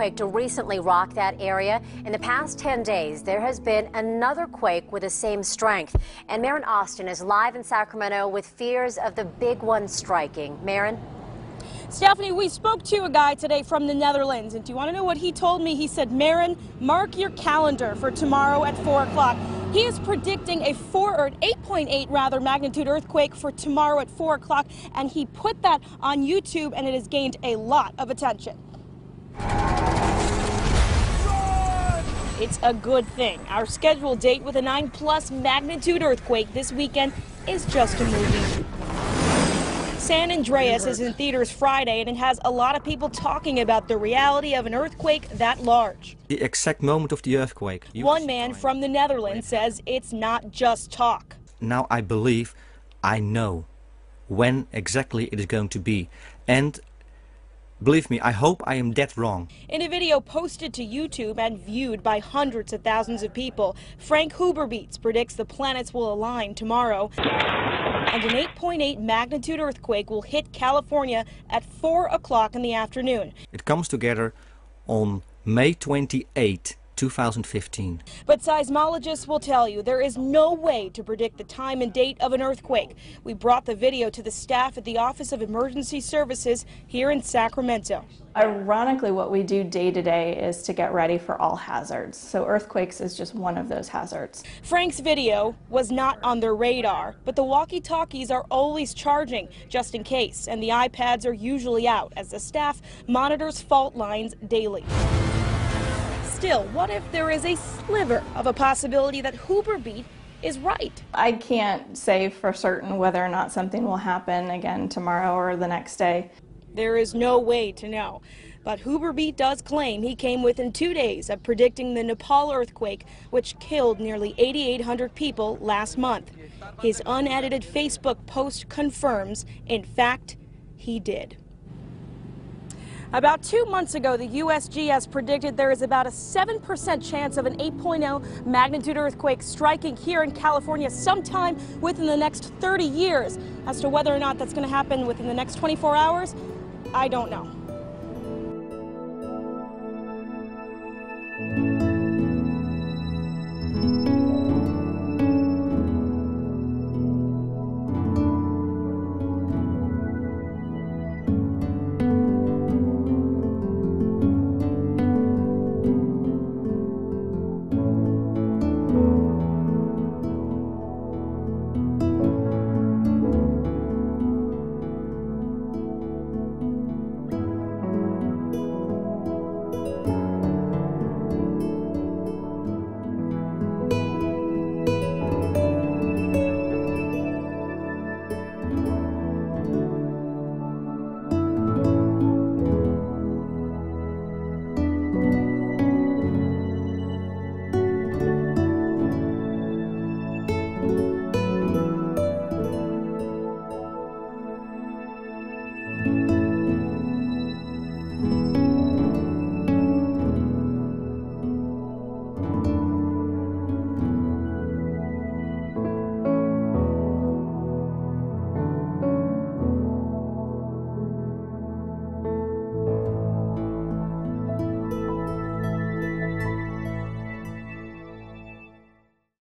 earthquake to recently rock that area. In the past 10 days, there has been another quake with the same strength. And Maren Austin is live in Sacramento with fears of the big one striking. Maren? Stephanie, we spoke to a guy today from the Netherlands, and do you want to know what he told me? He said, Maren, mark your calendar for tomorrow at 4 o'clock. He is predicting a 8.8 magnitude earthquake for tomorrow at 4 o'clock, and he put that on YouTube, and it has gained a lot of attention. It's a good thing. Our scheduled date with a 9-plus magnitude earthquake this weekend is just a movie. San Andreas is in theaters Friday, and it has a lot of people talking about the reality of an earthquake that large. The exact moment of the earthquake. One man from the Netherlands says it's not just talk. Now I believe I know when exactly it is going to be. And believe me, I hope I am dead wrong. In a video posted to YouTube and viewed by hundreds of thousands of people, Frank Hoogerbeets predicts the planets will align tomorrow, and an 8.8 magnitude earthquake will hit California at 4 o'clock in the afternoon. It comes together on May 28, 2015. But seismologists will tell you there is no way to predict the time and date of an earthquake. We brought the video to the staff at the Office of Emergency Services here in Sacramento. Ironically, what we do day to day is to get ready for all hazards. So earthquakes is just one of those hazards. Frank's video was not on their radar, but the walkie-talkies are always charging just in case, and the iPads are usually out as the staff monitors fault lines daily. Still, what if there is a sliver of a possibility that Hoogerbeets is right? I can't say for certain whether or not something will happen again tomorrow or the next day. There is no way to know. But Hoogerbeets does claim he came within 2 days of predicting the Nepal earthquake, which killed nearly 8,800 people last month. His unedited Facebook post confirms, in fact, he did. About 2 months ago, the USGS predicted there is about a 7% chance of an 8.0 magnitude earthquake striking here in California sometime within the next 30 years. As to whether or not that's going to happen within the next 24 hours, I don't know.